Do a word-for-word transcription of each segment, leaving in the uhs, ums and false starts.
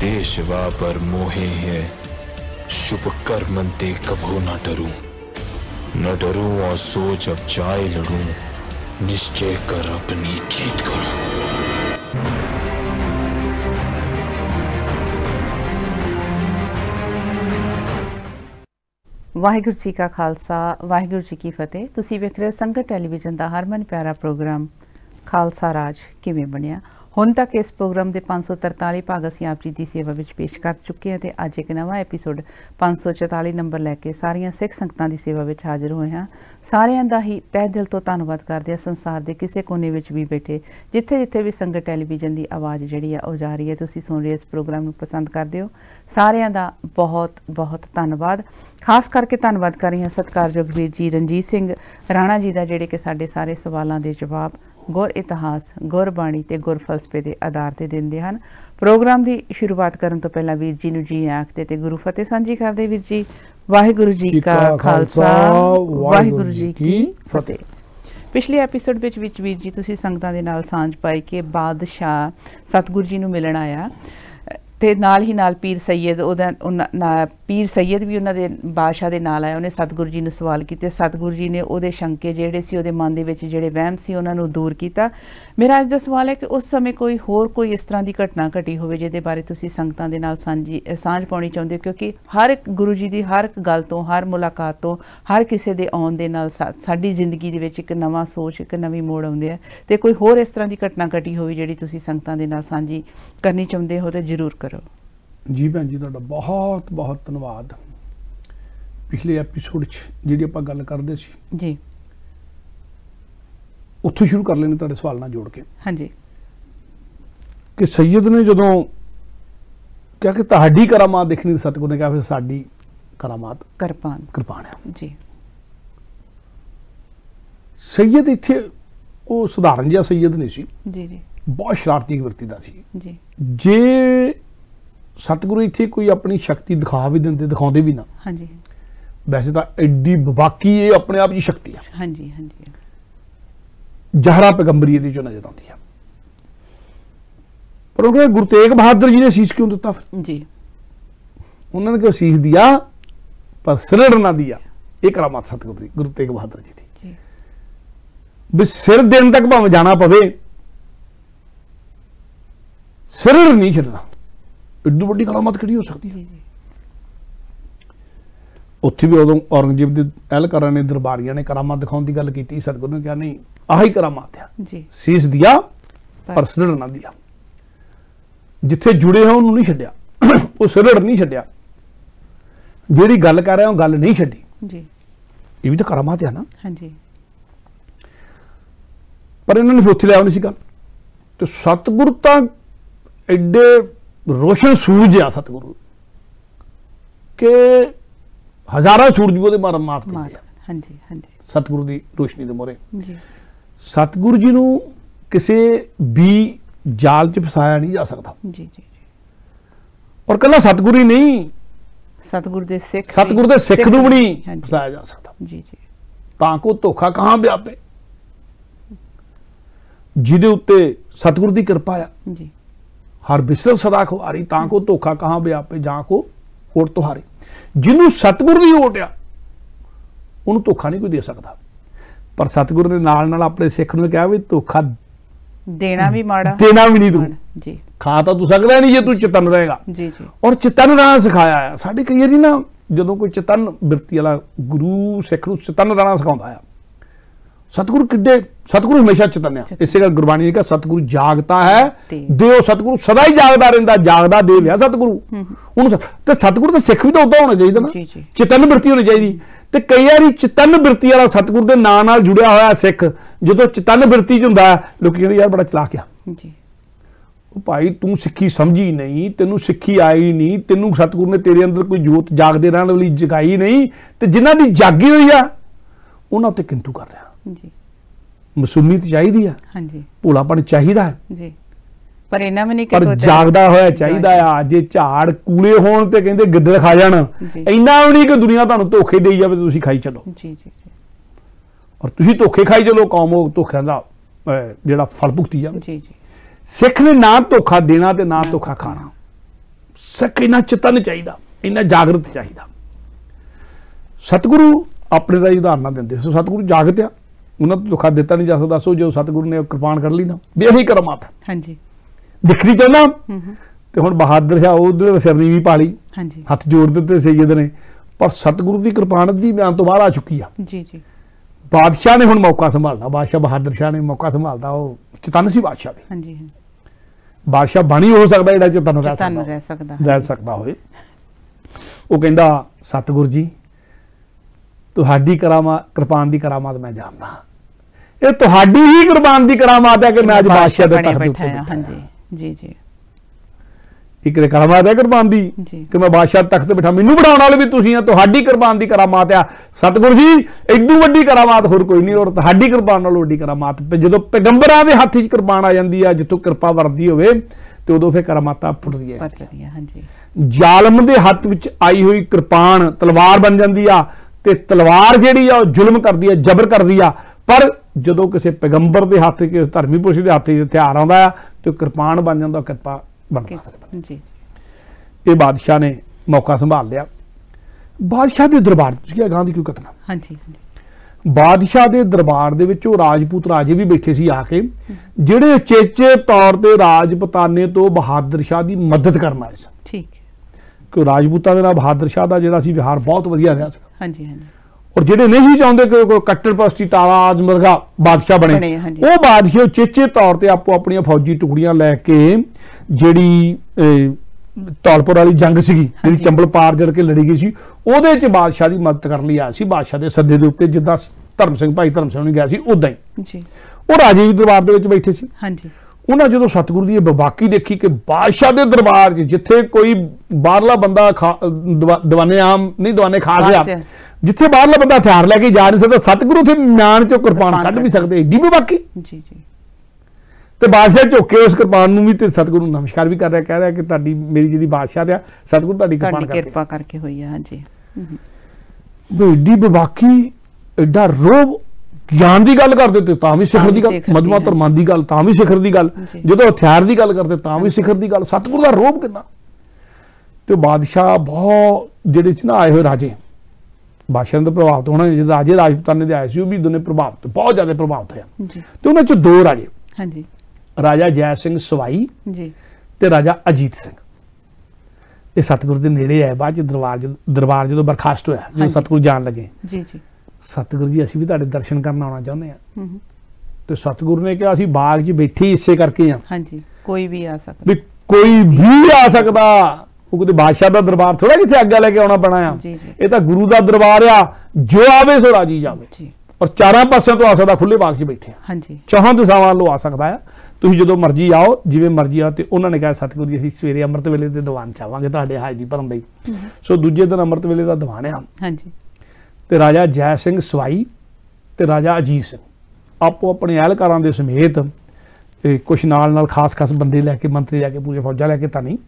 देशवा पर मोहे है, शुभ कर्मन ते कभो न डरूं, न डरूं और सोच अब जाए लड़ूं, निश्चय कर अपनी जीत करूं। वाहिगुरु जी का खालसा वाहिगुरु जी की फतेह। तुसीं वेख रहे हो संगत टैलीविजन का हर मन प्यारा प्रोग्राम खालसा राज किवें बनिया। हुण तक इस प्रोग्राम के पाँच सौ तरताली भाग असीं आप जी की सेवा में पेश कर चुके हैं। तो अज एक नवा एपीसोड पाँच सौ चौताली नंबर लैके सारिया सिख संगतां की सेवा में हाजिर होए हैं। सारियां दा ही तह दिल तो धन्नवाद करदे हां। संसार के किसी कोने विच भी बैठे जिथे जिथे भी संगत टैलीविजन की आवाज़ जिहड़ी आ जा रही है, तुसीं सुण रहे इस प्रोग्राम नूं पसंद करदे हो, सारियां दा बहुत बहुत धन्नवाद। खास करके धन्नवाद कर रही हाँ सतकारयोग वीर जी रणजीत सिंह राणा जी का, जिहड़े कि साडे सारे सवालों के जवाब गुर इतिहास गुरबाणी ते गुर फलसफे के आधार पर देंदे हन। प्रोग्राम की शुरुआत करन तो पहला वीर जी नूं जी आखते ते गुरु फतेह सांझी करदे। वीर जी वाहिगुरु जी का खालसा वाहिगुरु जी की फतेह। पिछले एपीसोड विच विच वीर जी तुसीं संगतां दे नाल सांझ पाई कि बादशाह सतगुरु जी नूं मिलण आया ते नाल ही नाल पीर सैयद उहदा पीर सैयद भी उन्हां दे बादशाह दे नाल आया। उन्हें सतगुरु जी नूं सवाल कीते, सतगुरु जी ने उहदे शंके जिहड़े सी उहदे मन दे विच जिहड़े वहम सी उन्हां नूं दूर कीता। मेरा अज दा सवाल है कि उस समय कोई होर कोई इस तरह की घटना घटी होवे जिहदे बारे तुसीं संगतां दे नाल सांझी सांझ पाउणी चाहुंदे हो, क्योंकि हर एक गुरु जी दी हर एक गल तों हर मुलाकात तों हर किसी दे आउण दे नाल साडी जिंदगी दे विच इक नवां सोच इक नवीं मोड़ आउंदी है। ते कोई होर इस तरह की घटना घटी होवे जिहड़ी तुसीं संगतां दे नाल सांझी करनी चाहुंदे हो तो जरूर करो। जी भैन जी तुहाडा बहुत बहुत धन्नवाद। पिछले एपीसोड जिहड़ी आपां गल करदे सी जी उत्थों शुरू कर लेने तुहाडे सवाल नाल जोड़ के। हाँ जी कि सैयद ने जदों क्या कि तुहाडी करामात देखनी सतगुर ने कहा फिर साडी करामात कृपान कृपान है जी। सैयद इत्थे वो सुधारन जिहा सैयद नहीं सी जी जी, बहुत शरारती वरती दा सी जी। जे सतगुरु इत्थे कोई अपनी शक्ति दिखा भी दिंदे दिखाउंदे भी ना। हाँ जी वैसे तो एड्डी बाकी ये अपने आप जी शक्ति है। हाँ जी हाँ जी जहरा पैगंबरी इहदे चों नजर आती है। पर उन्होंने गुरु तेग बहादुर जी ने शीश क्यों दिता फिर जी? उन्होंने क्यों शीश दिया पर सिर ना दिया? ये करामात सतगुरु दी गुरु तेग बहादुर जी थी भी सिर देने तक भावें जाना पवे सिर नहीं छड्डना। इतनी बड़ी करामात किहड़ी हो सकती है? उत्थे भी उदों औरंगजेब दे एहलकारां ने दरबारियां ने करामात दिखाउण दी गल कीती। सतगुरु ने कहा नहीं आही करामात है, शीश दिया पर सिरड़ ना दिया। जिथे जुड़े हो उन्होंने नहीं छड्डिया, वो सिरड़ नहीं छड्डिया। जिहड़ी गल कर रहे हो गल नहीं छड्डी जी, ये भी तो करामात है ना। हाँ जी पर इन्होंने फिर उत्थे लिया नहीं सी गल। तो सतगुरु तां एडे रोशन सूरज आ सतगुरु के हजारा सूरज भी वो मारा मात पी गया। हाँ जी हाँ जी सतगुरु की रोशनी के मोहरे सतगुरु जी नू किसी भी जाल च फसाया नहीं जा सकता जी जी। और कला सतगुरु ही नहीं सतगुरु दे सिख सतगुरु दे सिख नू भी नहीं फसाया जा सकता जी जी। ताको धोखा कहाँ व्यापे जिहदे उत्ते सतगुरु की कृपा आ जी। हर बिस्तर सदा खुआरी ताको धोखा कहाँ व्यापे जां को ओट तुहारी। जिन्होंने सतगुरु की ओट आ उन्होंने धोखा नहीं कोई दे सकता। पर सतगुरु ने नाल नाल अपने सिख ने कहा भी धोखा देना भी माड़ा देना भी नहीं। तू खा तो तू सकता नहीं जे तू चेतन रहेगा जी जी। और चेतन रहना सिखाया है साढ़े कई बार ना जो कोई चेतन बिरती वाला गुरु सिख नूं चेतन रहना सिखाता है। सतगुरु किड्डे सतगुरु हमेशा चेतन है। इसे गल गुरबाणी ने कहा सतगुरु जागता है देव, सतगुरु सदा ही जागता रहिंदा जागदा देव है सतगुरु। उन्होंने तो सतगुरु तो सिख भी तो उदा होना चाहिए ना, चेतन वृत्ति होनी चाहिए। तो कई बार चेतन वृत्ति वाला सतगुरु के नाम नाल जुड़िया होया सिख जो चेतन वृत्ति हुंदा लोग कहंदे यार बड़ा चलाक आ भाई, तू सिक्खी समझी नहीं, तेनू सिक्खी आई नहीं, तेनू सतगुरु ने तेरे अंदर कोई जोत जागदे रहण वाली जगाई नहीं। तो जिन्हां दी जागी होई आ उन्हां ते किंतु कर रहा जी। मसूमीत चाहिए है हाँ जी, भोलापन चाहिए है जी, पर इन्हां में नहीं कि पर जागदा होया चाहिए आ। जे झाड़ कूले होण ते कहंदे गिद्दड़ खा जाण इन्ना भी नहीं कि दुनिया तुहानूं धोखे देई जावे तुसीं खाई चलो जी जी। और तुसीं धोखे खाई चलो कौम हो धोखिआं दा जिहड़ा फल भुगती जावे जी जी। सिख ने ना धोखा देना ते ना धोखा खाना। सिख इन्ना चेतन चाहिए, इन्ना जागृत चाहिए। सतगुरु अपने का उदाहरण देंगे, सो सतगुरु जागृत आ, उन्होंने तो धोखा दिता नहीं जा सकता। सो जो सतगुरु ने कृपान कर ली ना भी यही करमात है। हाँ जी दिखनी चाहना तो हम बहादुर शाह उधर सिरनी भी पा ली, हथ जोड़ दिते सैयद ने, पर सतगुरु की कृपानत की बयान तो बाहर आ चुकी है। जी जी बादशाह ने हम मौका संभालना, बादशाह बहादुर शाह ने मौका संभालना, वो चेतन सी बादशाह भी। हाँ जी बादशाह बनी हो सकता जो चेतन रह सकता हो। वो कहता सतगुरु जी तुहाडी करामा कृपान की करामात मैं जानना, ये तुहाडी ही कृपान की करामात है कि मैं आज बादशाह दे तख्त ते बैठा। हां जी जी जी एक करामात है कृपान दी कि मैं बादशाह तख्त ते बैठा, मैनू बढ़ाउण वाले भी तुसीं आ, तुहाडी कृपान की करामात आ। सतगुरु जी इदू वड्डी करामात होर कोई नहीं, और तुहाडी कृपान नाल वड्डी करामात जो पैगंबरां दे हत्थ च कृपान आ जांदी आ, जिथों कृपा वरदी होवे ते उदों फिर करामातां फुटदियां। हां जी जालम दे हत्थ विच आई होई कृपान तलवार बन जांदी आ, ते तलवार जी जुल्म करती है, जबर करती है, पर जो किसी पैगंबर के हाथ धर्मी पुरुष के हाथ हथियार आता है तो कृपान बन जाता, कृपा बन जी। ये बादशाह ने मौका संभाल लिया। बादशाह के दरबार गांह की क्यों घटना। हाँ जी बादशाह के दरबार के राजपूत राजे भी बैठे से आके, जोड़े उचेचे तौर पर राजपताने तो बहादुर शाह की मदद करना आए सन। ठीक कि राजपूतों के बहादुर शाह का जो व्यवहार बहुत वधिया रहा। हाँ जी हाँ जी और जो नहीं चाहते कि कोई कट्टरपरस्ती ताराज मुर्गा बादशाह बने, बने हाँ वो बादशाह चेचे तौर पर आपो अपन फौजी टुकड़ियां लैके जी धौलपुर वाली जंग सी जी चंबल पार करके लड़ी गई सी, वो बादशाह की मदद कर ली आया। बादशाह के सदे के उत्ते जिदा धर्म सिंह भाई धर्म सिंह गया से उदा ही वो राजे भी दरबार के बैठे से। हाँ जी उन्हें जो सतगुरु की बेबाकी देखी कि बादशाह के दरबार जिथे कोई बाहरला बंदा खा दवाने आम नहीं दवाने खा गया, जिथे बाहरला बंदा हथियार लैके जा नहीं सकता, सतगुरु थे म्यान चो कृपान कढ़ भी सकते, एडी बेबाकी। तो बादशाह झोके उस कृपान भी तो सतगुरु नमस्कार भी कर रहा, कह रहा कि ताड़ी मेरी जी बादशाह है सतगुरु ताड़ी कृपा करके हुई है। हाँ जी एडी बेबाकी एडा रोब ज्ञान की गल करते तो तां वी सिखर की गल, मजमा धर्मां की गल तां वी सिखर की गल, जो हथियार की गल करते तां वी सिखर की गल, सतगुरु का रोब कितना। तो बादशाह बहुत जिहड़े च ना आए हुए राजे बादशाह तो प्रभावित होना, जो राजे राजपुताने दे आए सी भी दोने प्रभावित बहुत ज्यादा प्रभावित होया। तो उन्हां च दो राजे हाँ जी राजा जय सिंह सवाई ते राजा अजीत सिंह, ये सतगुरु के नेड़े आए बाद दरबार दरबार जो बरखास्त होया, जो सतगुरु जान लगे जी जी सतगुरु जी असीं भी तुहाडे दर्शन करना आना चाहुंदे हां। तो सतगुरु ने कहा असीं बाग च बैठे इसे करके हां। हाँ जी कोई भी आ सकदा, कोई भी आ सकदा, वो कदे बादशाह दा दरबार थोड़ा जिथे अग्गे लेके आना पैना आ, ये तो गुरु दा दरबार आ, जो आवे सो राजी जावे, और चारां पासों तो आ सकदा, खुले बाग च बैठे हां जी चाहां दिशावां लो आ सकदा है, तुसीं जदों मर्जी आओ जिवें मर्जी आओ। तो उन्होंने कहा सतगुरु जी असीं सवेरे अमृत वेले ते दीवान चाहांगे तुहाडे हाजरी भरन लई। सो दूजे दिन अमृत वेले दा दीवान आ। हां जी ते राजा जय सिंह सवाई ते राजा अजीत सिंह आपो अपने एहलकारां दे समेत कुछ नाल नाल खास खास बंदे लैके मंत्री लैके पूरे फौजा लैके तां नहीं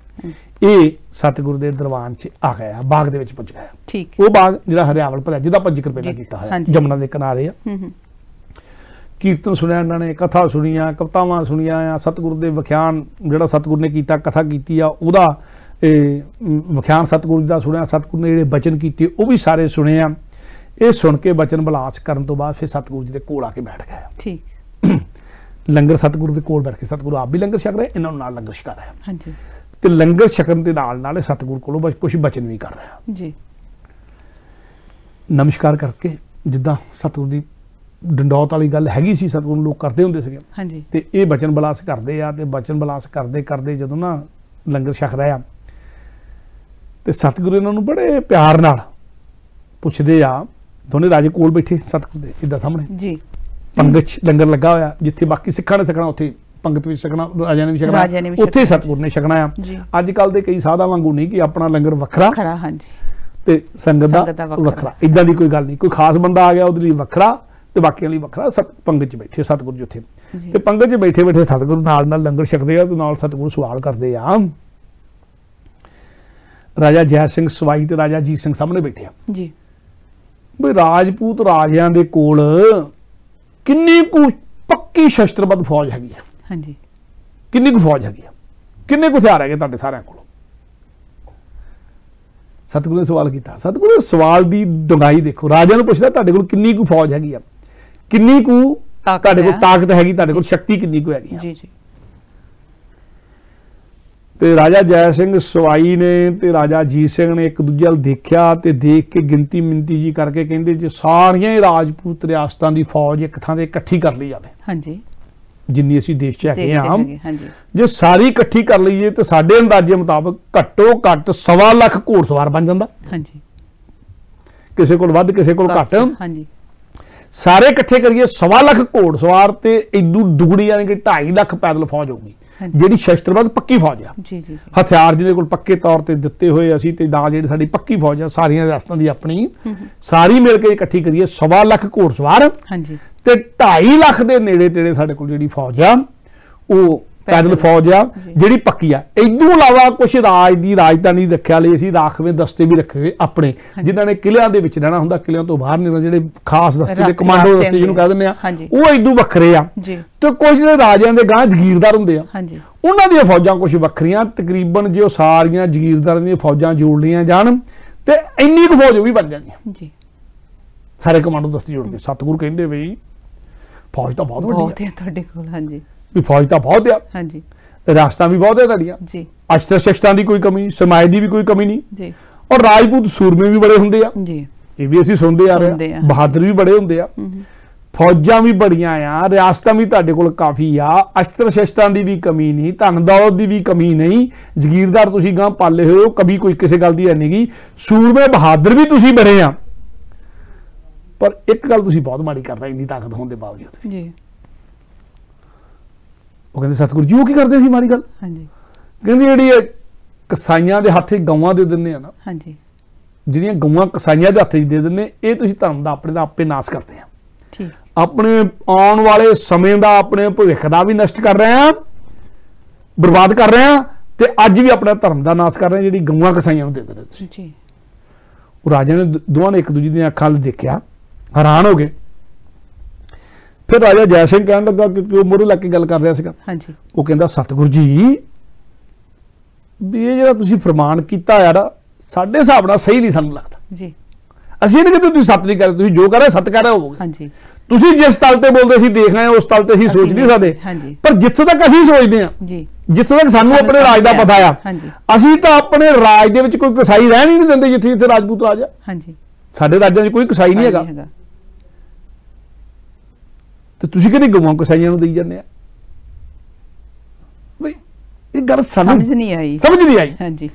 ये सतगुरु दे दरबान च आ गया, बाग दे विच पहुंच गया। ठीक वो बाग जिहड़ा हरियावल भरिया जिहदा पंज रुपए दा कीता है, जमुना दे किनारे आ। कीर्तन सुनिया इन्होंने, कथा सुनिया, कवितावां सुनिया, सतगुरु दे व्याख्यान जिहड़ा सतगुरु ने कीता कथा कीती आ, उहदा व्याख्यान सतगुरु जी दा सुनिया, सतगुरु ने जिहड़े बचन कीते वो भी सारे सुने आ। ये सुन के बचन बिलास करन तो बाद फिर सतगुरु जी के कोल आके बैठ गया। ठीक लंगर सतगुरु के कोल बैठ के सतगुरु आप भी लंगर छक रहे, इन्होंने नाल लंगर छका रहा है। हाँ जी ते लंगर छकन के नाल नाल सतगुरु कोलों कुछ बचन भी कर रहा है जी। नमस्कार करके जिदा सतगुरु की डंडौत वाली गल हैगी सी, सतगुरु लोग करते हुंदे सी। हाँ जी ते ये बचन बिलास करते आ, ते बचन बिलास करते करते जदों ना लंगर छक रहा ते सतगुरु इन्होंने बड़े प्यार नाल पुछदे आ। दोने राजे कोल बैठे सतगुरु दे इधर सामने जी पंगत लंगर लगा होया, जिथे बाकी सिखा ने सकना उथे पंगत भी सकना, राजा ने भी सकना, उथे सतगुरु ने सकना। अजकल दे कई साधा वांगू नहीं कि अपना लंगर वखरा खरा हां जी ते संगत दा वखरा, इदां दी कोई गल नहीं, कोई खास बंदा आ गया ओदे लई वखरा ते बाकियां लई वखरा। सब पंगत च बैठे सतगुरु जी उथे ते पंगत च बैठे बैठे सतगुरु नाल नाल लंगर छकदे आ ते नाल सतगुरु सवाल करदे आ। राजा जय सिंह सवाई ते राजा जीत सिंह सामने बैठे आ जी। राजपूत राजिया के कोल किन्नी कु पक्की शस्त्रबद्ध फौज हैगी, किन्नी कु फौज हैगी, किन्ने कु हथियार हैगे सारे को, सतगुरु ने सवाल किया, सतगुरु ने सवाल की डुंगाई देखो, राजा ने पूछता तुहाडे कोल किन्नी कु फौज हैगी आ, किन्नी कु तुहाडे कोल ताकत हैगी, तुहाडे कोल शक्ति किन्नी कु हैगी जी जी। ते राजा जय सिंह सवाई ने ते राजा जीत सिंह ने एक दूजे वाल देखा, तो देख के गिनती मिनती जी करके कहते जे सारिया ही राजपूत रियासतां की फौज एक थां ते इकट्ठी कर ली जाए, हाँ जी जिन्नी असी देश च हैगे आम, जे सारी इकट्ठी कर लीए तो साडे अंदाजे मुताबक घट्टो घट्ट सवा लख घोड़सवार बन जांदा, हाँ जी किसी कोल वध किसी कोल घट, हाँ जी सारे इकट्ठे करिए सवा लख घोड़सवार ते इदू दुगड़ी यानी कि ढाई लख पैदल फौज होगी जिहड़ी शस्त्रबद्ध पक्की फौज है, हथियार जिहदे कोल पक्के तौर ते दित्ते होए असी ते ना जिहड़ी साडी पक्की फौज है सारियां रियासतां दी अपनी सारी मिल के इकट्ठी करिए सवा लख घोड़सवार ते ढाई लख दे नेड़े तेड़े साडे कोल जिहड़ी फौज आ वो पैदल फौज आ जिहड़ी पक्की आ। इदों इलावा कुछ राज दी राजधानी रखिया लई असी राखवें दस्ते भी रखे हुए अपने जिन्हां ने किलिआं दे विच रहना हुंदा, किलिआं तों बाहर निकलण जिहड़े खास दस्ते ते कमांडो दस्ते जिहनूं कह दिंदे आ वो इदों वखरे आ, ते कुछ जिहड़े राजिआं दे गांह जगीरदार हुंदे आ उन्हां दी फौजां कुछ वखरियां। तकरीबन जे सारियां जगीरदारां दी फौजां जोड़ लईआं जाण ते इन्नी कु फौज भी बन जांदी जी, सारे कमांडो दस्ते जोड़ के सतगुरु कहिंदे बई फौज तो बहुत बहुत है तुहाडे कोल, हां जी भी फौज तो बहुत है, हाँ जी रास्ता भी बहुत है तुहाडियां जी, अस्त्र शस्त्रां दी कोई कमी नहीं, समाज की भी कोई कमी नहीं जी, और राजपूत सूरमे भी बड़े हुंदे आ जी, ये भी असीं सुनदे आ रहे हां, बहादुर भी बड़े हुंदे आ, फौजां भी बड़ियां आ, रियासतां भी तुहाडे कोल काफी आ, अस्त्र शस्त्रां दी भी कमी नहीं, धन दौलत दी भी कमी नहीं, जगीरदार तुसीं गां पाले होए हो कभी कोई किसी गल दी है नहीं, सूरमे बहादुर भी तुसीं बने आ, पर एक गल तुसीं बहुत माड़ी कर रहे इन्नी ताकत होने के बावजूद जी। वो कहते सतगुरु जी वो की करते माड़ी गल, हाँ जी कहते जी कसाइयां के हाथ गवां दे दिंदे ना, हाँ जी जिहड़ियां गवां कसाइयां के हाथ दे दिंदे ये तुसीं धन दा अपने दा आपे नाश करते हैं, ठीक अपने आने वाले समय का अपने भविख का भी नष्ट कर रहे हैं, बर्बाद कर रहे हैं, तो अज भी अपना धर्म का नाश कर रहे हैं जी गवां कसाइयां नूं दे दे रहे जी। राजा ने दोवां ने एक दूजे दी अखां अल देखिया, हैरान हो गए। फिर राजा जय सिंह कहन लगा क्योंकि वो मोहरे लग के गल कर रहा सीगा, हाँ जी वो कहता सतगुरु जी भी ये जिहड़ा तुसीं फरमान कीता यार साडे हिसाब नाल सही नहीं सानूं लगदा जी, असीं नहीं कि तुसीं सत नहीं कर तुसीं जो कर रहे सत कर रहे होवोगे, हाँ जी तुसीं जिस तल ते बोलदे सी देख रहे हो उस तल ते असीं सोच नहीं सकदे, हाँ जी पर जित्थों तक असीं सोचदे हां जी जित्थों तक सानूं अपने राज दा पता आ असीं तां अपने राज दे विच कोई कसाई रहण ही नहीं दिंदे, जिथे जिथे राजपूत राज आ हाँ जी साडे राज्यां 'च कोई कसाई नहीं हैगा, तो तुसीं किहड़ी गवां कसाइयां नूं देई जांदे आ बई इह गल समझ नहीं आई समझ नहीं आई। हाँ जी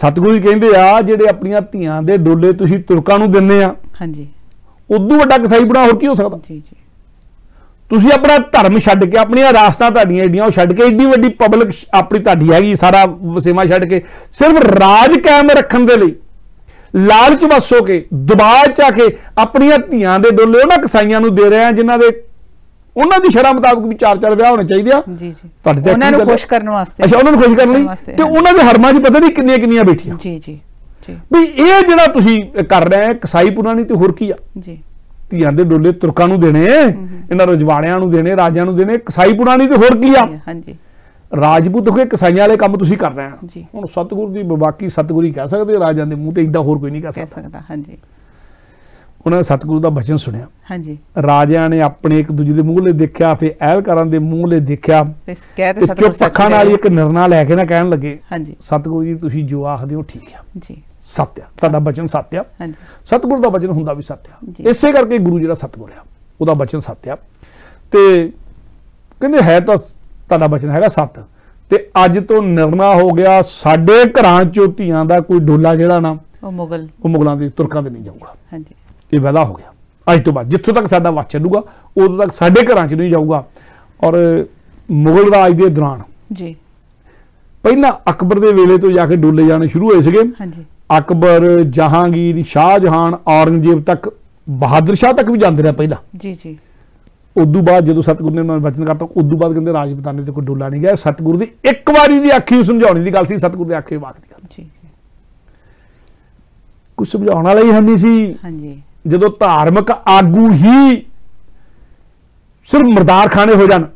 सतगुरु कहिंदे आ जिहड़े अपणियां धीआं दे डोले तुसीं तुरकां नूं दिंदे आ, हाँ जी उदों वड्डा कसाई बना होर की हो सकदा जी जी, तुसीं अपना धर्म छड्ड के अपणियां रास्तां तुहाडीआं एडीआं छड्ड के एडी वड्डी पब्लिक अपनी तुहाडी हैगी सारा वसेमा छड्ड के सिर्फ राज कायम रखण दे लई लालच वस हो के दबाव च आके अपणियां धीआं दे डोले उहनां कसाइयां नूं दे रहे आ जिन्हां दे उन्होंने भी शराब मुताबिक भी चार चार ब्याह होने चाहिए, उन्होंने खुश करने वास्ते अच्छा उन्होंने खुश करने लिए तो उन्होंने हरमा च पता नहीं कितनी कितनी बेटियां जी जी जी भी ये जिहड़ा तुसी कर रहे हैं कसाई पुरानी तो होर की आ जी, धीआं दे डोले तुरकां नूं देने इन्हां रजवाड़ियां नूं देने राजां नूं देने कसाई पुरानी तो होर की आ, हां जी राजपूत होके कसाइयां वाले काम तुसी कर रहे हो जी। हुण सतगुरु दी बाकी सतगुरु ही कह सकदे राजां दे मूंह ते इदां होर कोई नहीं कह सकदा, हां जी उन्होंने सतगुरु का बचन सुनिया, हाँ जी राजा ने अपने एक दूजे के मूहले देखा फिर एहलकारा के मूहले देखा पखा नाल एक निर्णय लैके ना कहन लगे, हाँ जी सतगुरु जी तुसी जो आखदे हो ठीक है जी सत्य है साडा बचन सत्य है, सतगुरु का बचन हुंदा भी सत्य है, इसे करके गुरु जिहड़ा सतगुरु है उहदा बचन सत्य है, ते कहंदे है तां तुहाडा बचन हैगा सत्य ते अज तो निर्णय हो गया साडे घरां चों धीआं दा कोई डोला जिहड़ा ना ओ मुगल ओ मुगलां दे तुरकां दे नहीं जाऊगा, हाँ जी ये वादा हो गया अज तो बाद जितों तक साडा वाच चलूगा उदों तक साडे घरां च नहीं जाऊगा। और मुगल राज के दौरान जी पहला अकबर के वेले तो जाके डोले जाने शुरू होए सीगे, हाँ जी अकबर जहांगीर शाहजहान औरंगजेब तक बहादुर शाह तक भी जाते रहे पहला जी जी, उदों बाद जो सतगुरु ने उन्होंने वचन करता उदों बाद कहते राजपूताने से कोई डोला नहीं गया, सतगुरु की एक बारी की आखी समझाने की गल सी सतगुरु की आखी वाक की गल कुछ समझाने वाला ही है नहीं सी, हाँ जी जो धार्मिक आगू ही सिर्फ मरदार खाने हो जान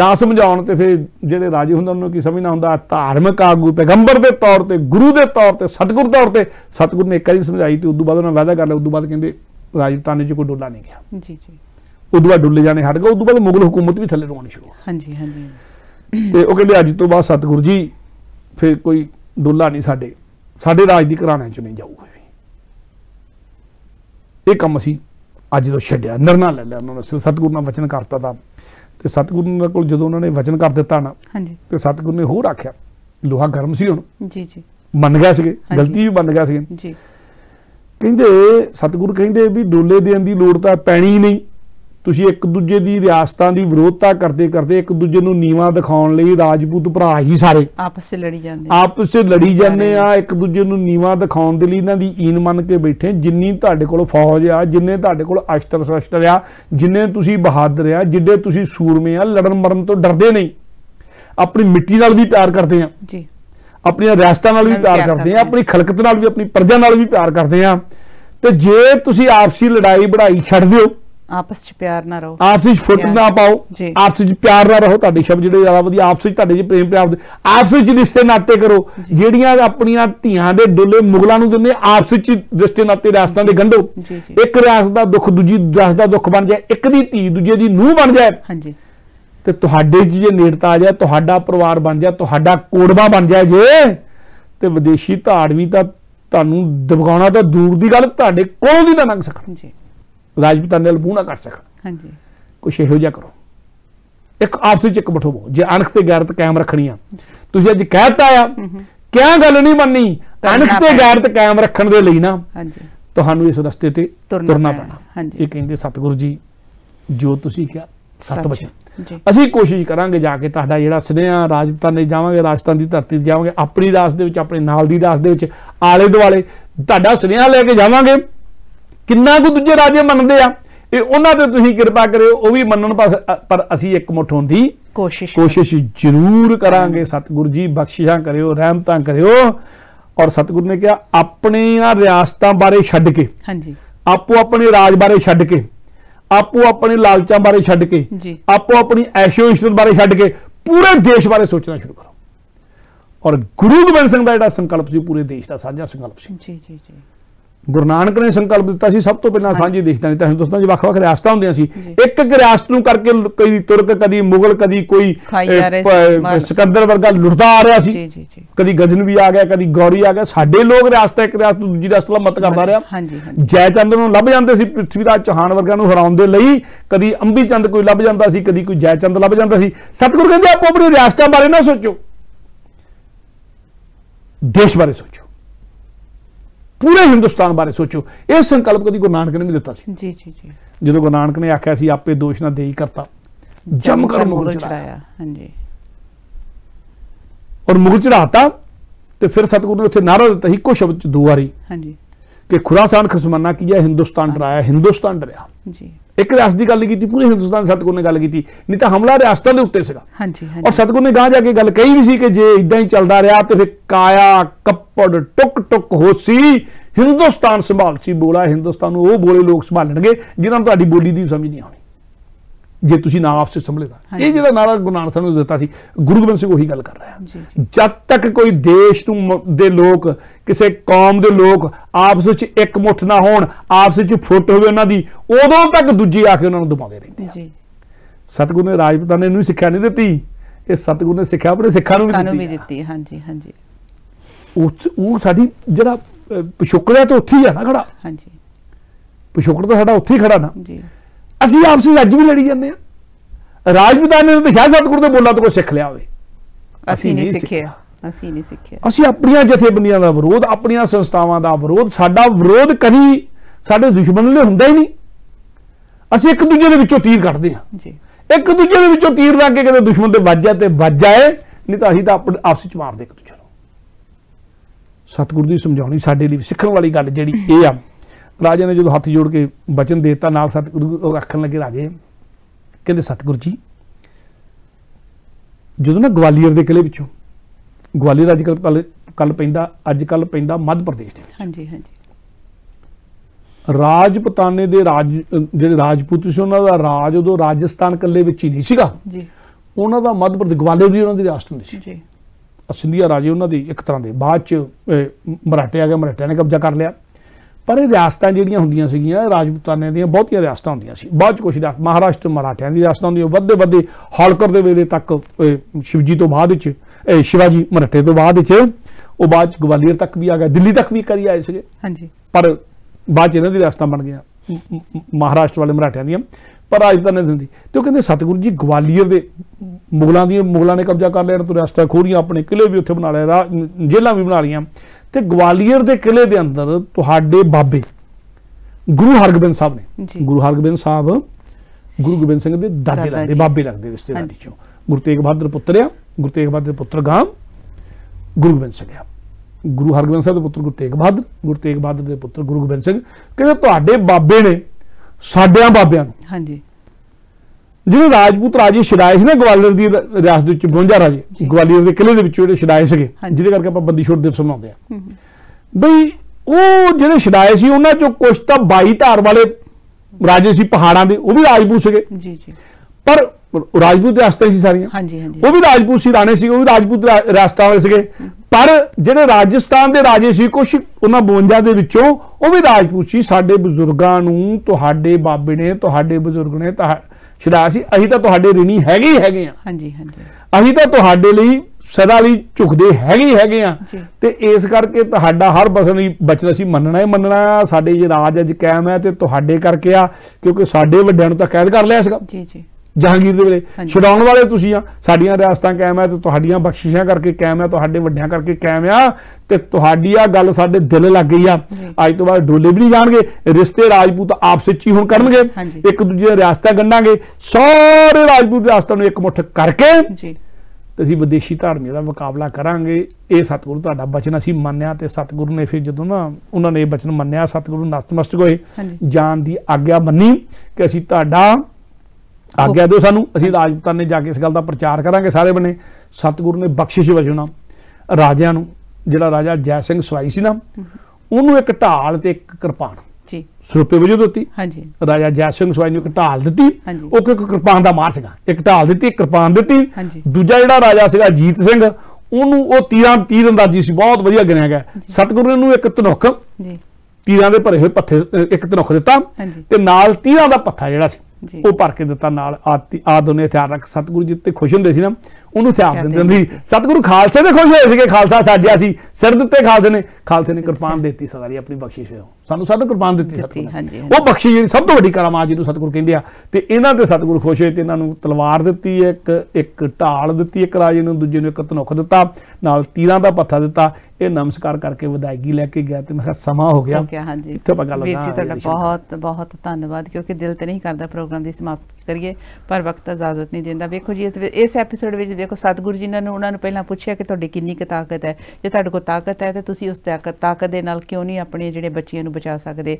ना समझाउण ते फिर जिहड़े राजी हुंदे उन्हां नूं की समझना हुंदा। धार्मिक आगू पैगंबर के तौर पर गुरु के तौर पर सतगुर तौर पर सतगुर ने एक बारी समझाई तो उदों बाद उन्हां वादा कर लिया। उदों बाद कहंदे राजस्थान च कोई डोला नहीं गया जी जी। उदों बाद डुले जाने हट गए। उदों बाद मुगल हुकूमत भी थल्ले आउणी शुरू हां जी हां जी। ते ओह कहंदे अज तो बाद सतगुर जी फिर कोई डोला नहीं साडे साडे राज दी घराणे च नहीं जाऊगा। यह काम असी अज तो छड्या नरना लै लिया। उन्होंने सतगुरु ने वचन करता था तो सतगुरु को जो उन्होंने वचन कर दिता ना तो सतगुरु ने होर आख्या लोहा गर्म सी हुण जी जी बन गए सी गलती भी बन गए सी। कहंदे सतगुरु कहंदे भी डोले देण दी लोड़ तां पैणी नहीं। तुसीं एक दूजे की रियासतां दी विरोधता करते करते एक दूजे नूं नीवा दिखाउण लई राजपूत भरा ही सारे आपस च लड़ी जांदे आपस च लड़ी जांदे आ। एक दूजे नूं नीवा दिखाउण दे लई इन्हां दी ईन मन के बैठे जिन्नी तुहाडे कोल फौज आ जिन्ने तुहाडे कोल अस्तर शस्त्र आ जिन्ने तुसीं बहादुर आ जिड्डे तुसीं सूरमे आ लड़न मरन तो डरदे नहीं। अपनी मिट्टी नाल भी प्यार करदे आ जी। अपणीआं रियासतां नाल भी प्यार करदे आ। अपनी खलकत नाल भी अपनी प्रजा नाल भी प्यार करदे आ। ते जे तुसीं आपसी लड़ाई बढ़ाई छड्ड दिओ आपस च प्यार ना रहो आपस फुट ना पाओ आपस च प्यार ना रहो। तुहाडे शब्द जिहड़े ज्यादा वधिया आपस च तुहाडे च प्रेम प्यार आपस च रिश्ते नाते करो। जिहड़ियां अपणियां धीआं दे डोले मुगलां नूं दिंदे आपस च रिश्ते नाते रियासतां दे गंढो। एक रियासत दा दुख दूजी रियासत दा दुख बन जाए। एक दी धी दूजे दी नूह बन जाए हां जी। ते तुहाडे च जे नेड़ता आ जाए तुहाडा परिवार बन जाए तुहाडा कोड़वा बन जाए जे ते विदेशी धाड़ भी तां तुहानूं दबकाउणा तां दूर दी गल तुहाडे कोल भी ना लंघ सकण जी। राजपूतां नाल बूह ना कर सकण कुछ इहो जिहा करो। एक आपस एक बिठोवो जे अणख ते गैरत कायम रखनी आ। तुसीं अज कहता आ क्या गल नहीं मन्नी अणख ते गैरत कायम रखण दे लई ना तुहानूं इस रस्ते ते तुरना पैणा। इह कहिंदे सतगुरु जी जो तुसीं किहा सत वचन असीं कोशिश करांगे जाके तुहाडा जिहड़ा सनेहा राजपूतां ने जावांगे राजस्थान दी धरती ते जावांगे अपनी राज दे विच अपने नाल दी राज दे विच आले दुआले तुहाडा सनेहा लै के जावांगे। किन्ना को दूजे राजे मनदे आ ये उन्हां ते तुसीं किरपा करिओ ओह वी मनण पर असीं इक मुठ होण दी कोशिश कोशिश जरूर करांगे। सतगुरु जी बख्शिशां करिओ रहमतां करिओ। और सतगुरु ने कहा अपने रियासतां बारे छड्ड के हां जी आपो अपने राज बारे छड्ड के आपो अपने लालचां बारे छड्ड के आपो अपनी ऐशो इशरत बारे छड्ड के पूरे देश बारे सोचना शुरू करो। और गुरु गोबिंद सिंह दा जिहड़ा संकल्प सी पूरे देश दा साझा संकल्प सी जी जी जी। गुरु नानक ने संकल्प दिता सी सब तो पहला सांझी देश दा नेता हिंदुस्तान दी वख-वख रियासतां हुंदियां सी। एक एक रियासत नूं करके कई तुर्क कदी मुगल कदी कोई सिकंदर वर्गा लुटदा आ रहा सी कदी गजनवी आ गया कदी गौरी आ गया। साडे लोग रियासत एक रियासत दूजी रियासत नाल मत करदा रहा। जयचंद नूं लभ जांदे सी पृथ्वीराज चौहान वर्गा नूं हराउण दे लई कदी अंबी चंद कोई लभ जांदा सी कदी कोई जयचंद लभ जांदा सी। सतगुरु कहंदे आपो अपनी रियासतां बारे ना सोचो देश बारे सोचो पूरे हिंदुस्तान बारे सोचो। यह संकल्प कभी गुरु नानक ने भी दिता सी जी जी जी। जो गुरु नानक ने आख्या सी आपे दोष ना देई करता जमकर मुगल चढ़ाया हां जी। और मुगल चढ़ाता तो फिर सतगुरु ने उत्थे नारा दिता ही को शब्द दो बारी हां जी कि खुरासान खसमाना किया हिंदुस्तान डराया हिंदुस्तान डरिया जी। एक रियासत की गल की पूरे हिंदुस्तान सतगुरु ने गल की नहीं तो हमला रियासतों के उत्ते सीगा हां जी हां। और सतगुरु ने गांह जाके गल कही भी सी कि जे इदां ही चलदा रहा तो फिर काया कपड़ टुक टुक होसी हिंदुस्तान संभाल सी बोला हिंदुस्तान वो बोले लोग संभालणगे जिन्हां तुहाडी बोली दी समझ नहीं आउणी जे तुसीं ना आपसे संभलेदा। ये जिहड़ा नारा गुरु नानक साहब ने दिता सी गुरु गोबिंद सिंह उही गल कर रहा है। जद तक कोई देश नूं दे लोग किसी कौम दे लोग आपस विच इक मुठ ना होण आपस विच फुट होवे उन्हां दी उदों तक दूजी आके उन्हां नूं दबाउंदे रहिंदे जी। सतगुरु ने राजपूतां ने इन्हूं सिक्ख्या नहीं दित्ती ये सतगुरु ने सिक्ख्या अपने सिक्खां नूं भी दित्ती हां जी हां जी। ओह साडी जिहड़ा पिछोकड़ा तां उत्थे ही आ ना खड़ा हां जी। पिछोकड़ा तां साडा उत्थे ही खड़ा ना जी। असीं आपस में अज भी लड़ी जाते हैं। राजपूतां ने तो शायद सतगुरु के बोलों तो कुछ सीख लिया होवे असीं नहीं सीखिआ असीं नहीं सीखिआ। असीं अपनियां जथेबंदियां दा विरोध अपनियां संस्थावां दा विरोध साडा विरोध कभी साडे दुश्मन ने हुंदा ही नहीं। असीं एक दूजे दे विचों तीर कड्डदे हां जी। एक दूजे दे विचों तीर ला के कदे दुश्मन ते वज जाए ते वज जाए नहीं तां असीं तां आपस विच मारदे एक दूजे नूं। सतगुरु दी समझाउणी साडे लई सिखण वाली गल जिहड़ी इह आ। राजे ने जो हाथ जोड़ के वचन देता नाल सतगुरु आखन लगे राजे कहते सतगुरु जी जो ना ग्वालियर के किले पिछों ग्वालियर अजकल कल पैंदा अजकल पैंदा मध्य प्रदेश राजपताने दे राज जिहड़े राजपूत सी उन्हां दा राज उदों राजस्थान कल्ले विच ही नहीं सीगा जी, उन्हां दा मध्य प्रदेश ग्वालियर जी उन्हां दी राजधानी सी जी, असलिया राजे उन्हां दी इक तरह दे। बाद च मराठे आ गए, मराठियां ने कब्जा कर लिया। पर ये रियासत जिहड़ियां हुंदियां सीगियां राजपूताने दियां बहुतियां रियासत हुंदियां सी। बाद च कुछ रियासत महाराष्ट्र मराठियां दी रियासत हुंदी, वधदे वधदे होलकर दे वेले तक शिवजी तो बाद च शिवाजी मराठे तो बाद च ਉਹ ਬਾਅਦ ਗਵਾਲੀਅਰ तक भी आ गया, दिल्ली तक भी करी आए ਸੀਗੇ ਹਾਂਜੀ। पर बाद ਇਹਨਾਂ ਦੀ ਰਿਆਸਤਾਂ बन गई महाराष्ट्र वाले मराठियां ਦੀਆਂ, पर ਰਾਜਧਾਨੀ ਦਿੰਦੀ ਤੇ ਉਹ ਕਹਿੰਦੇ ਸਤਿਗੁਰੂ ਜੀ ਗਵਾਲੀਅਰ ਦੇ ਮੁਗਲਾਂ ਦੀ ਮੁਗਲਾਂ ने कब्जा कर ਲਿਆ, तो ਰਿਆਸਤਾਂ ਖੋਰੀਆਂ, अपने किले भी ਉੱਥੇ बना ਲਿਆ, ਜੇਲਾਂ भी बना ਲੀਆਂ। ਤੇ ਗਵਾਲੀਅਰ ਦੇ ਕਿਲੇ ਦੇ ਅੰਦਰ ਤੁਹਾਡੇ ਬਾਬੇ ਗੁਰੂ ਹਰਗੋਬਿੰਦ ਸਾਹਿਬ ਨੇ, ਗੁਰੂ ਹਰਗੋਬਿੰਦ ਸਾਹਿਬ ਗੁਰੂ ਗੋਬਿੰਦ ਸਿੰਘ ਦੇ ਦਾਦੇ ਲੱਗਦੇ, ਬਾਬੇ ਲੱਗਦੇ ਰਿਸ਼ਤੇਦਾਰੀ ਚੋਂ। ਗੁਰੂ ਤੇਗ ਬਹਾਦਰ ਪੁੱਤਰ ਆ, ਗੁਰੂ ਤੇਗ ਬਹਾਦਰ ਪੁੱਤਰ ਗਾਮ ਗੁਰੂ ਗੋਬਿੰਦ ਸਿੰਘ ਆ। गुरु हरगोबिंद साहब के पुत्र गुरु तेग बहादुर, गुरु तेग बहादुर के पुत्र गुरु गोबिंद सिंह। कहते तुहाडे बाबे ने साडे बाबियां नूं, हां जी, जिहड़े राजपूत राजे छड़ाए सी ना ग्वालियर दी रियासत विच बवंजा राजे ग्वालियर के किले दे विच जेहड़े छड़ाए सीगे, जिहदे करके आपां बंदी छोड़ दिवस मनाउंदे आ। बई ओह जेहड़े छड़ाए सी उन्हां चों कुछ तां बाई धार वाले राजे सी पहाड़ां दे, ओह भी राजपूत सीगे जी जी, पर राजपूत रियासतां सी सारियां, हां जी हां जी, ओह भी राजपूत सी, राणे सी, ओह भी राजपूत रियासतां वाले सीगे। पर जिहड़े राजस्थान के राजे सी कुछ उन्हां बवंजा दे विचों वह भी राजपूत सी। साडे बजुर्गां नूं तुहाडे बाबे ने तुहाडे बजुर्ग ने छड़ाया सी, असीं तां तुहाडे ऋणी हैगे ही हैगे आ, हां जी हां जी, असीं तां तुहाडे लई सदा लई झुकदे हैगे ही हैगे आ। ते इस करके तुहाडा हर बसन बचना सी मनना ही मनना, साडे जे राज अज कायम है ते तुहाडे करके आ, क्योंकि साडे वड्डिआं नूं तां कैद कर लिया सीगा जी जी जहांगीर दे वेले, छुड़ाउण वाले तुसीं आ, साडीआं रियासतां कायम आ, ते तुहाडीआं बख्शिशां करके कायम आ, तुहाडे वड्डिआं करके कायम आ, ते तुहाडी आ गल साडे दिल लग गई आ। अज तो बाद डोले भी नहीं जाणगे, रिश्ते राजपूत आपस विच ही हुण करनगे, एक दूजे दी रियासतां गंढांगे, सारे राजपूत रियासतां नूं इकमुठ करके जी ते असीं विदेशी धारनीआं दा मुकाबला करांगे। इह सतगुरू तुहाडा बचन असीं मन्निआ, ते सतगुरू ने फिर जदों ना उन्हां ने इह बचन मन्निआ, सतगुरू नतमस्तक होए, जान दी आग्या मन्नी कि असीं तुहाडा आग्ञा दो सानू, असीं राजपूताने जाके इस गल का प्रचार करांगे सारे बने। सतगुरु ने बख्शिश वजों राजिआं नूं जिहड़ा राजा जय सिंह सवाई सी ना उन्होंने एक ढाल ते एक कृपाण जी सरूपे वजों दित्ती, हां जी, राजा जय सिंह सवाई नूं एक ढाल दित्ती, ओह एक कृपाण दा मार सीगा, एक ढाल दित्ती एक कृपाण दित्ती। दूजा जिहड़ा राजा सीगा जीत सिंह उन्होंने ओह तीरां तीर अंदाजी सी, बहुत वधिया गिणिआ गया। सतगुरु ने एक धनुख जी तीरां दे भरे होए पत्थे एक धनुख दित्ता ते नाल तीरां दा पत्था जिहड़ा सी ਉਹ ਭਰ ਕੇ ਦਿੱਤਾ ਨਾਲ ਆ ਦੋਨੇ ਹਥਿਆਰ ਰੱਖ। ਸਤਿਗੁਰੂ ਜੀ ਤੇ ਖੁਸ਼ ਹੁੰਦੇ ਸੀ ਨਾ ਉਹਨੂੰ ਹਥਿਆਰ ਦਿੰਦੇ ਸੀ। ਸਤਿਗੁਰੂ ਖਾਲਸੇ ਦੇ ਖੁਸ਼ ਹੋਏ ਸੀਗੇ, ਖਾਲਸਾ ਸਾਜਿਆ ਸੀ ਸਿਰ ਦਿੱਤੇ, ਖਾਲਸੇ ਨੇ ਖਾਲਸੇ ਨੇ ਕਿਰਪਾਨ ਦਿੱਤੀ ਸਾਰੀ ਆਪਣੀ ਬਖਸ਼ਿਸ਼ ਹੋਈ ਸਾਨੂੰ, ਸਾਨੂੰ ਕਿਰਪਾਨ ਦਿੱਤੀ ਸਤਿਗੁਰੂ, ਉਹ ਬਖਸ਼ਿਸ਼ ਜਿਹੜੀ ਸਭ ਤੋਂ ਵੱਡੀ ਕਰਾਮਾਤ ਜਿਹਨੂੰ ਸਤਿਗੁਰੂ ਕਹਿੰਦੇ ਆ। ਤੇ ਇਹਨਾਂ ਦੇ ਸਤਿਗੁਰੂ ਖੁਸ਼ ਹੋਏ ਤੇ ਇਹਨਾਂ ਨੂੰ ਤਲਵਾਰ ਦਿੱਤੀ ਇੱਕ ਇੱਕ ਢਾਲ ਦਿੱਤੀ ਇੱਕ ਰਾਜੇ ਨੂੰ, ਦੂਜੇ ਨੂੰ ਇੱਕ ਧਨੁਖ ਦਿੱਤਾ ਨਾਲ ਤੀਰਾਂ ਦਾ ਪੱਥਾ ਦਿੱਤਾ। ਇਹ ਨਮਸਕਾਰ ਕਰਕੇ ਵਿਦਾਇਗੀ ਲੈ ਕੇ ਗਿਆ ਤੇ ਮੈਂ ਕਿਹਾ ਸਮਾਂ ਹੋ ਗਿਆ। ਇੱਥੇ ਆਪਾਂ ਗੱਲ ਕਰਾਂਗੇ। ਤੁਹਾਡਾ ਬਹੁਤ ਬਹੁਤ ਧੰਨਵਾਦ, ਕਿਉਂਕਿ ਦਿਲ ਤੇ ਨਹੀਂ ਕਰਦਾ प्रोग्राम की समाप्त करिए, पर वक्त इजाजत नहीं देता। वेखो जी इस एपीसोड में देखो सतगुरु जी ने उन्होंने पहला पूछा कि तुहाडी किन्नी क ताकत है, जे तुहाडे कोल ताकत है तो तुसीं उस ताकत ताकत दे नाल क्यों नहीं अपने जिहड़े बच्चियां नूं बचा सकदे।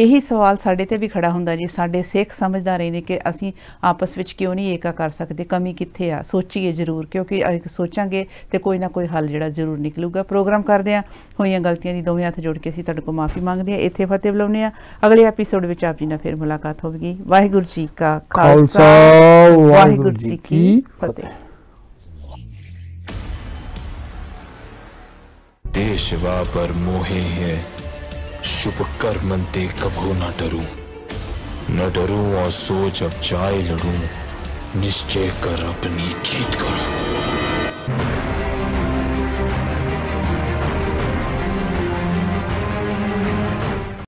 यही सवाल साडे ते भी खड़ा हुंदा जी, साडे सिख समझदार ने कि असीं आपस विच क्यों नहीं एका कर सकदे, कमी कित्थे आ, सोचिए जरूर, क्योंकि सोचांगे तो कोई ना कोई हल जिहड़ा जरूर निकलूगा। प्रोग्राम करदे आ, होईआं गलतियां दी दोवें हत्थ जोड़ के असीं तुहाडे कोल माफ़ी मंगदे आ, इत्थे फतेह बुलाउने आ। अगले एपीसोड विच आप जी नाल फिर मुलाकात होवेगी। वाहिगुरू जी का खालसा, वाहिगुरू जी की फतेह। देशवा पर मोहे है शुभ कर मनते कभो न डरूं, न डरूं और सोच अब जाए लड़ूं, निश्चय कर अपनी जीत कर।